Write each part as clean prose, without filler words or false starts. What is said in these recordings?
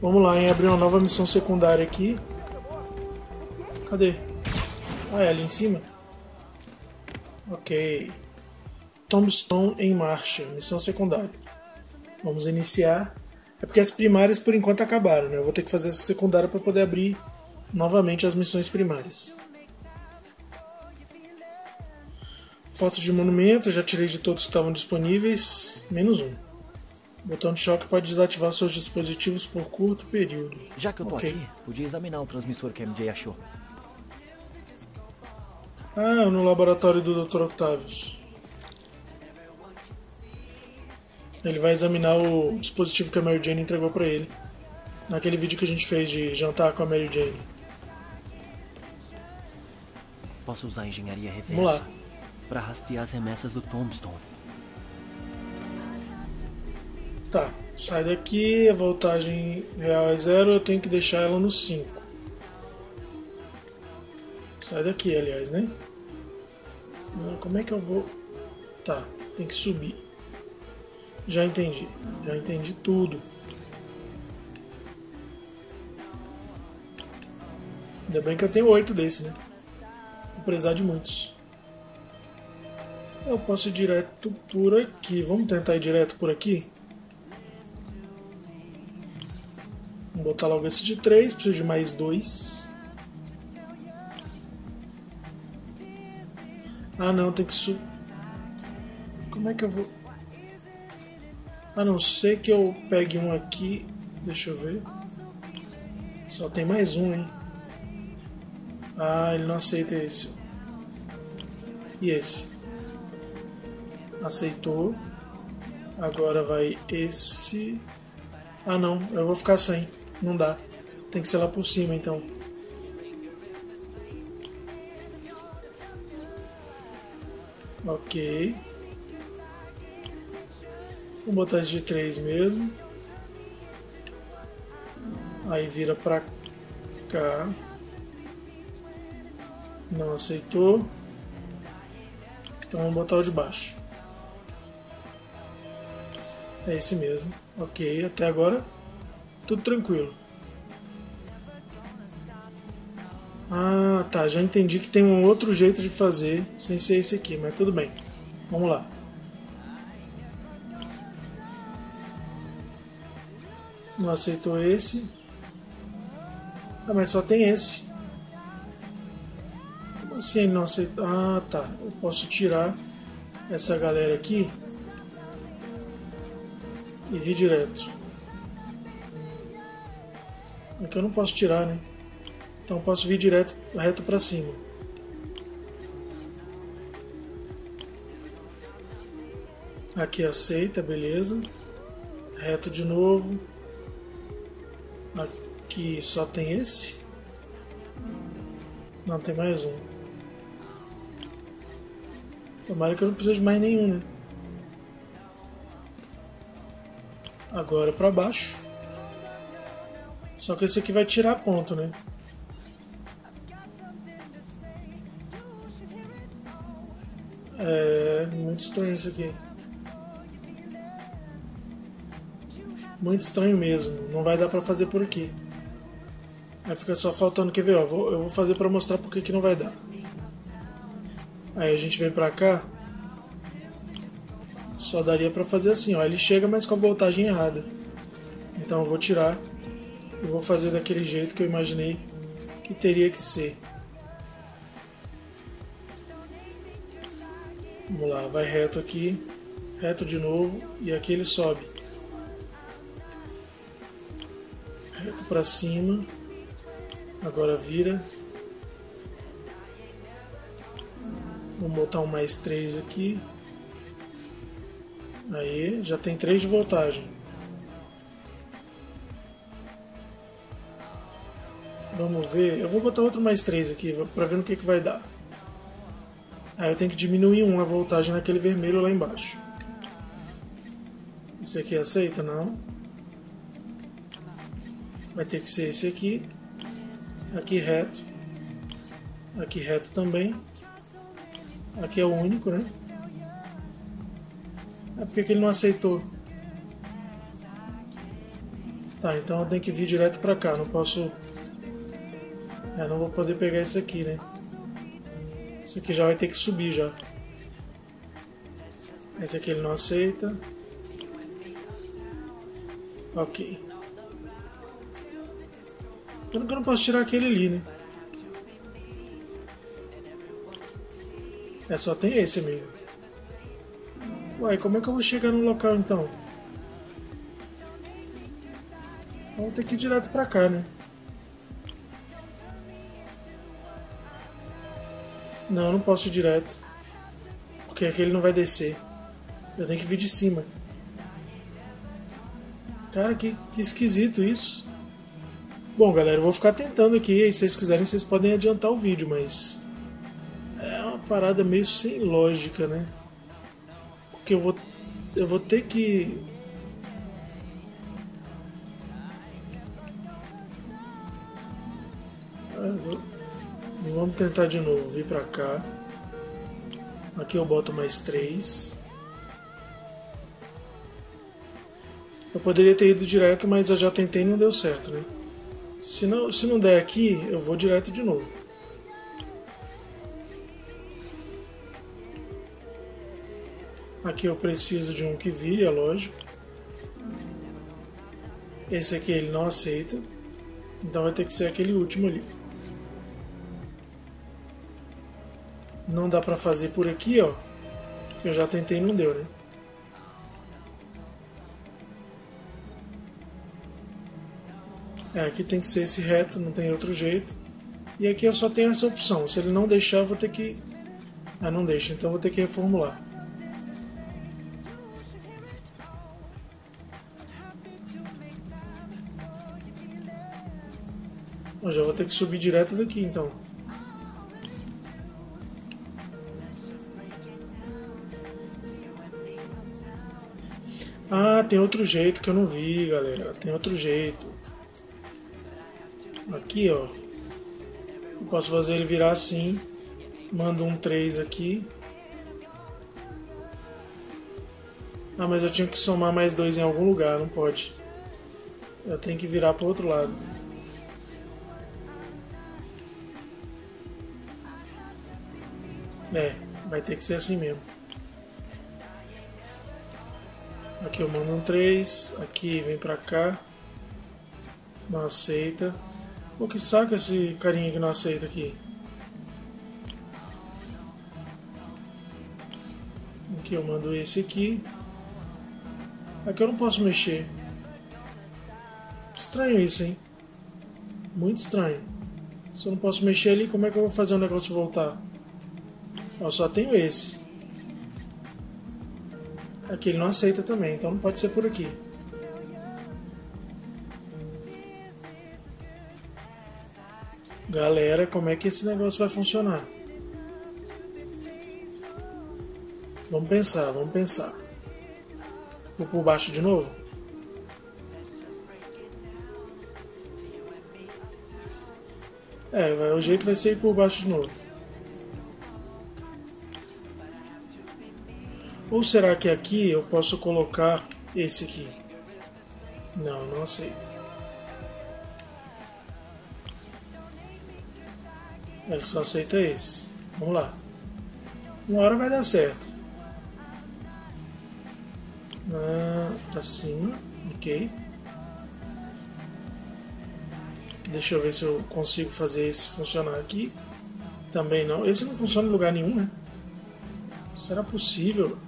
Vamos lá, hein? Abrir uma nova missão secundária aqui. Cadê? Ah, é ali em cima? Ok. Tombstone em marcha. Missão secundária. Vamos iniciar. É porque as primárias por enquanto acabaram, né? Eu vou ter que fazer essa secundária para poder abrir novamente as missões primárias. Fotos de monumento, já tirei de todos que estavam disponíveis, menos um. O botão de choque pode desativar seus dispositivos por curto período. Já que eu tô aqui, podia examinar o transmissor que a MJ achou. Ah, no laboratório do Dr. Octavius. Ele vai examinar o dispositivo que a Mary Jane entregou pra ele. Naquele vídeo que a gente fez de jantar com a Mary Jane. Posso usar a engenharia reversa? Vamos lá. Pra rastrear as remessas do Tombstone. Tá, sai daqui, a voltagem real é 0, eu tenho que deixar ela no 5. Sai daqui, aliás, né? Como é que eu vou... Tá, tem que subir. Já entendi tudo. Ainda bem que eu tenho 8 desse, né? Vou precisar de muitos. Eu posso ir direto por aqui. Vamos tentar ir direto por aqui? Vou botar logo esse de 3, preciso de mais 2. Ah não, tem que subir. Como é que eu vou... A não ser que eu pegue um aqui. Deixa eu ver. Só tem mais um, hein? Ah, ele não aceita esse. E esse? Aceitou. Agora vai esse. Ah não, eu vou ficar sem. Não dá. Tem que ser lá por cima então. Ok. Vou botar esse de 3 mesmo. Aí vira pra cá. Não aceitou. Então vamos botar o de baixo. É esse mesmo. Ok, até agora tudo tranquilo. Ah, tá, já entendi que tem um outro jeito de fazer sem ser esse aqui, mas tudo bem. Vamos lá. Não aceitou esse. Ah, mas só tem esse. Como assim ele não aceitou? Ah, tá. Eu posso tirar essa galera aqui e vir direto. É que eu não posso tirar, né? Então eu posso vir direto, reto pra cima. Aqui aceita, beleza. Reto de novo. Aqui só tem esse? Não, tem mais um. Tomara que eu não precise de mais nenhum, né? Agora pra baixo. Só que esse aqui vai tirar ponto, né? É... muito estranho isso aqui. Muito estranho mesmo. Não vai dar pra fazer por aqui. Aí fica só faltando... Quer ver? Ó, eu vou fazer pra mostrar porque que não vai dar. Aí a gente vem pra cá. Só daria pra fazer assim, ó. Ele chega, mas com a voltagem errada. Então eu vou tirar. E vou fazer daquele jeito que eu imaginei que teria que ser. Vamos lá. Vai reto aqui. Reto de novo. E aqui ele sobe. Reto pra cima, agora vira. Vamos botar um mais 3 aqui. Aí, já tem 3 de voltagem. Vamos ver, eu vou botar outro mais 3 aqui, pra ver no que vai dar. Aí eu tenho que diminuir a voltagem naquele vermelho lá embaixo. Esse aqui aceita? Não. Vai ter que ser esse aqui. Aqui reto. Aqui reto também. Aqui é o único, né? É porque ele não aceitou. Tá, então eu tenho que vir direto pra cá, não posso... É, não vou poder pegar isso aqui, né? Isso aqui já vai ter que subir já. Esse aqui ele não aceita. Ok. Pelo que eu não posso tirar aquele ali, né? É, só tem esse, amigo. Uai, como é que eu vou chegar no local, então? Então vou ter que ir direto pra cá, né? Não, eu não posso ir direto. Porque aqui ele não vai descer. Eu tenho que vir de cima. Cara, que esquisito isso. Bom, galera, eu vou ficar tentando aqui. E se vocês quiserem, vocês podem adiantar o vídeo, mas... é uma parada meio sem lógica, né? Porque eu vou ter que... Vamos tentar de novo, vir pra cá. Aqui eu boto mais 3. Eu poderia ter ido direto, mas eu já tentei e não deu certo, né? Se não der aqui, eu vou direto de novo. Aqui eu preciso de um que vire, é lógico. Esse aqui ele não aceita. Então vai ter que ser aquele último ali. Não dá pra fazer por aqui, ó. Que eu já tentei e não deu, né? É, aqui tem que ser esse reto, não tem outro jeito. E aqui eu só tenho essa opção. Se ele não deixar, eu vou ter que... ah, não deixa, então eu vou ter que reformular. Eu já vou ter que subir direto daqui, então. Ah, tem outro jeito que eu não vi, galera. Tem outro jeito. Aqui, ó. Eu posso fazer ele virar assim. Mando um 3 aqui. Ah, mas eu tinha que somar mais 2 em algum lugar, não pode. Eu tenho que virar pro outro lado. É, vai ter que ser assim mesmo. Aqui eu mando um 3, aqui vem pra cá, não aceita. Pô, que saco esse carinha que não aceita aqui. Aqui eu mando esse aqui. Aqui eu não posso mexer. Estranho isso, hein? Muito estranho. Se eu não posso mexer ali, como é que eu vou fazer o negócio voltar? Eu só tenho esse. Aqui ele não aceita também, então não pode ser por aqui. Galera, como é que esse negócio vai funcionar? Vamos pensar, vamos pensar. Vou por baixo de novo? É, o jeito vai ser ir por baixo de novo. Ou será que aqui eu posso colocar esse aqui? Não, não aceito. Ele só aceita esse. Vamos lá. Uma hora vai dar certo. Ah, pra cima. Ok. Deixa eu ver se eu consigo fazer esse funcionar aqui. Também não. Esse não funciona em lugar nenhum, né? Será possível?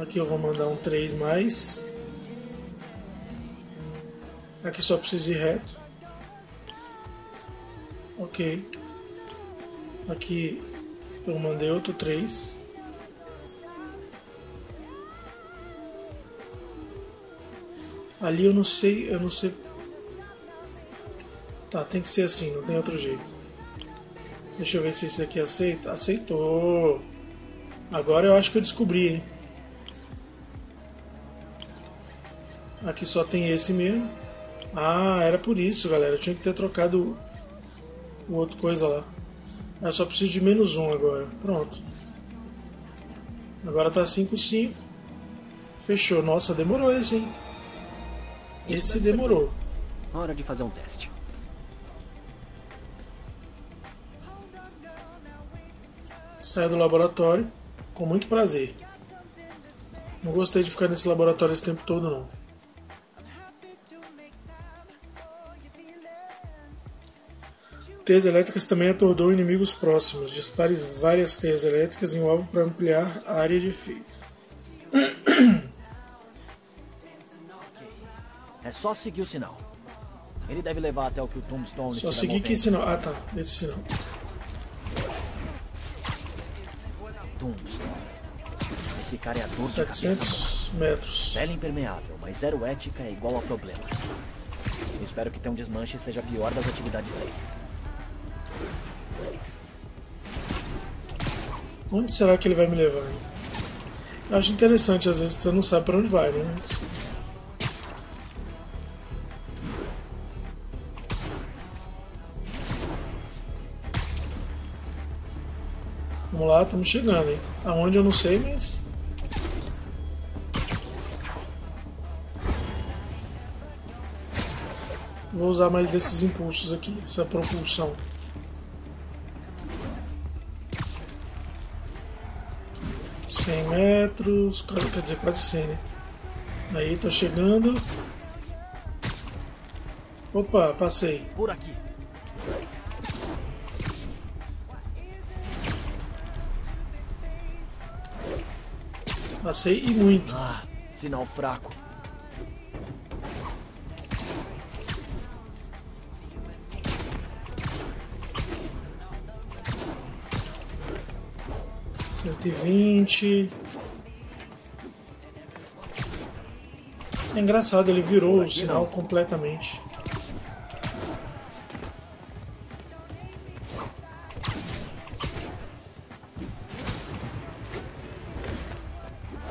Aqui eu vou mandar um 3 mais. Aqui só preciso ir reto. Ok. Aqui eu mandei outro 3. Ali eu não sei. Tá, tem que ser assim, não tem outro jeito. Deixa eu ver se esse aqui aceita. Aceitou. Agora eu acho que eu descobri, hein? Aqui só tem esse mesmo. Ah, era por isso, galera. Eu tinha que ter trocado o outro coisa lá. Eu só preciso de menos um agora. Pronto. Agora tá 5-5. Fechou. Nossa, demorou esse, hein? Esse demorou. Hora de fazer um teste. Saio do laboratório com muito prazer. Não gostei de ficar nesse laboratório esse tempo todo, não. Teias elétricas também atordoam inimigos próximos. Dispare várias teias elétricas em um alvo para ampliar a área de efeito. É só seguir o sinal. Ele deve levar até o que o Tombstone... Só seguir que sinal? Ah, tá. Esse sinal. Tombstone. Esse cara é a dor de cabeça. 700 metros. Pele impermeável, mas zero ética é igual a problemas. Eu espero que ter um desmanche seja a pior das atividades dele. Onde será que ele vai me levar? Eu acho interessante, às vezes você não sabe pra onde vai, né? Mas... vamos lá, estamos chegando, hein? Aonde eu não sei, mas... vou usar mais desses impulsos aqui, essa propulsão. Metros, quer dizer, quase 100, né? Aí, tô chegando. Opa, passei. Por aqui. Passei e muito. Ah, sinal fraco. E 20. É engraçado, ele virou o sinal completamente.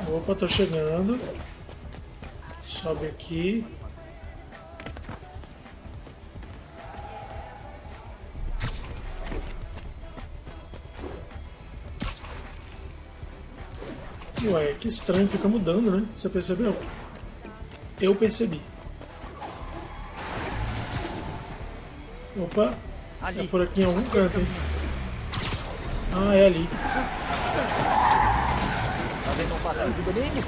Opa, tô chegando. Sobe aqui. Ué, que estranho, fica mudando, né? Você percebeu? Eu percebi. Opa, ali. É por aqui em algum canto, hein? Ah, é ali. Tá vendo um passeio de bolinho?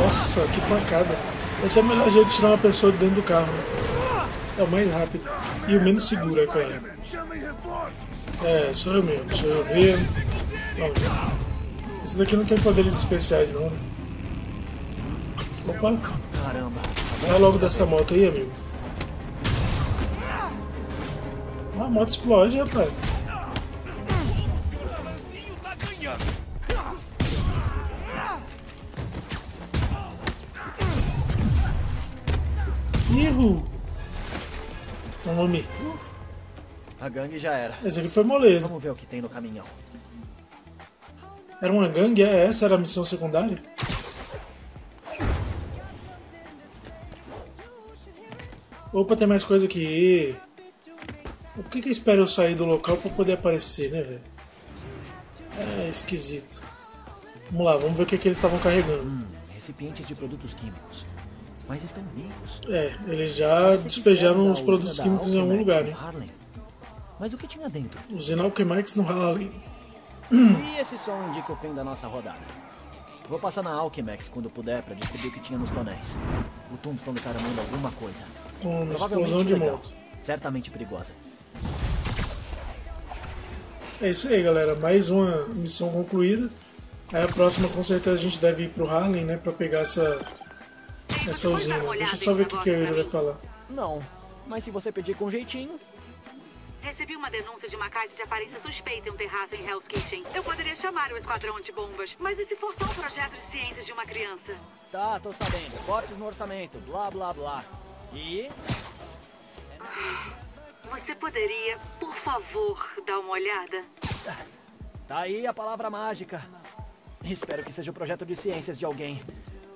Nossa, que pancada. Esse é o melhor jeito de tirar uma pessoa de dentro do carro, né? É o mais rápido. E o menos seguro, é claro. É, sou eu mesmo. Não. Esse daqui não tem poderes especiais, não. Opa! Caramba! Sai logo dessa moto aí, amigo. A moto explode, rapaz. Ihu! Tome! A gangue já era. Mas ele foi moleza. Vamos ver o que tem no caminhão. Era uma gangue? É, essa era a missão secundária? Opa, tem mais coisa aqui. Por que espera eu sair do local pra poder aparecer, né, velho? É esquisito. Vamos lá, vamos ver o que eles estavam carregando. Recipientes de produtos químicos. Mas estão limpos. É, eles já despejaram os produtos químicos em algum lugar, né? Mas o que tinha dentro? Usina Alchemax no Harlem. E esse som indica o fim da nossa rodada. Vou passar na Alchemax quando puder pra descobrir o que tinha nos tonéis. O Tombstone tá armando alguma coisa. Uma explosão de moto. Certamente perigosa. É isso aí, galera. Mais uma missão concluída. Aí a próxima, com certeza, a gente deve ir pro Harlem, né? Pra pegar essa usina. Deixa eu só ver o que a Yuri vai falar. Não, mas se você pedir com jeitinho... Recebi uma denúncia de uma caixa de aparência suspeita em um terraço em Hell's Kitchen. Eu poderia chamar o esquadrão de bombas, mas esse foi só um projeto de ciências de uma criança. Tá, tô sabendo. Cortes no orçamento, blá blá blá. E... você poderia, por favor, dar uma olhada? Tá aí a palavra mágica. Espero que seja o projeto de ciências de alguém.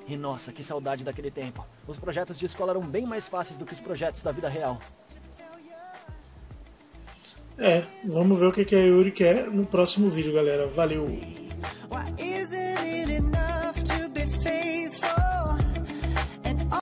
E nossa, que saudade daquele tempo. Os projetos de escola eram bem mais fáceis do que os projetos da vida real. É, vamos ver o que a Yuri quer no próximo vídeo, galera. Valeu!